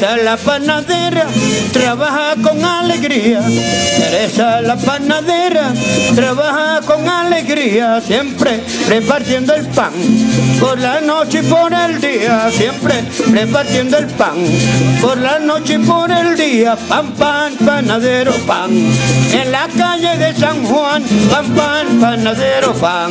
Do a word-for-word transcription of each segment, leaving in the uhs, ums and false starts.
Teresa la panadera trabaja con alegría. Teresa la panadera trabaja con alegría, siempre repartiendo el pan por la noche y por el día, siempre repartiendo el pan por la noche y por el día. Pan, pan, panadero, pan, en la calle de San Juan. Pan, pan, panadero, pan,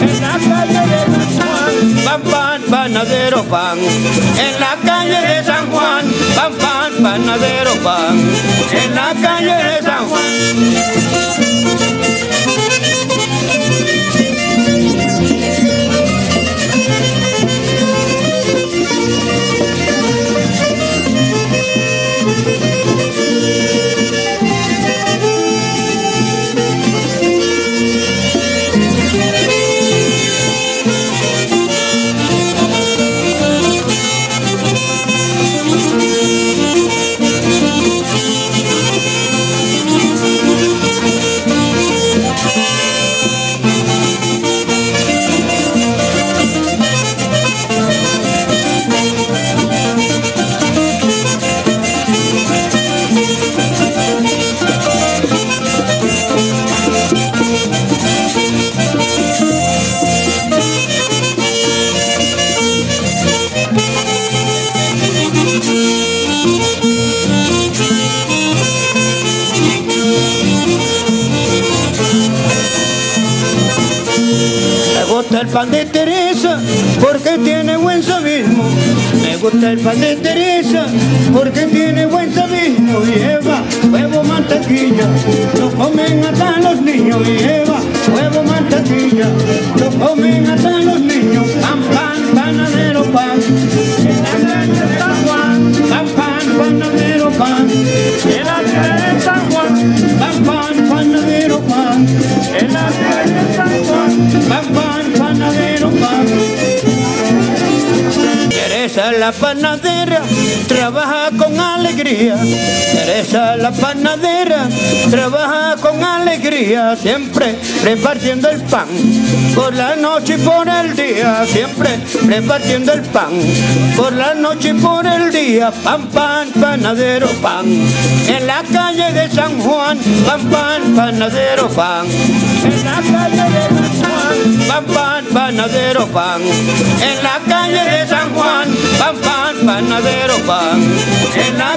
en la calle de San Juan. Pan, pan, panadero, pan, en la calle de San Juan. Pan, pan, panadero, pan, en la calle de San Juan. Me gusta el pan de Teresa porque tiene buen sabismo. Me gusta el pan de Teresa porque tiene buen sabismo. Lleva huevo, mantequilla, lo comen hasta los niños. Lleva huevo, mantequilla, lo comen hasta los niños. Pan, pan, panadero, pan, en la calle de San Juan. Pan, pan, panadero, pan, en la calle de San Juan. Pan, pan, panadero, pan, en la calle de San Juan. Pan, pan, panadero, pan. Teresa la panadera trabaja con alegría. Teresa la panadera trabaja con alegría, siempre repartiendo el pan por la noche y por el día, siempre repartiendo el pan por la noche y por el día. Pan, pan, panadero, pan, en la calle de San Juan. Pan, pan, panadero, pan, en la calle de San Juan. Pan, pan, panadero, pan, en la calle de San Juan. Pan, pan, panadero, pan, en la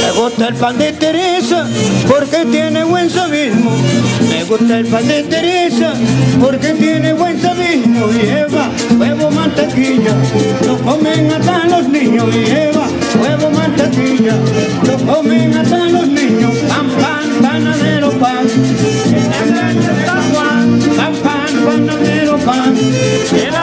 Me gusta el pan de Teresa porque tiene buen sabismo. Me gusta el pan de Teresa porque tiene buen sabismo. Lleva huevo, mantequilla, lo comen hasta los niños. Lleva huevo, mantequilla, lo comen hasta los niños. Pan, pan, panadero, pan, en la calle de San Juan. Pan, pan, panadero, pan.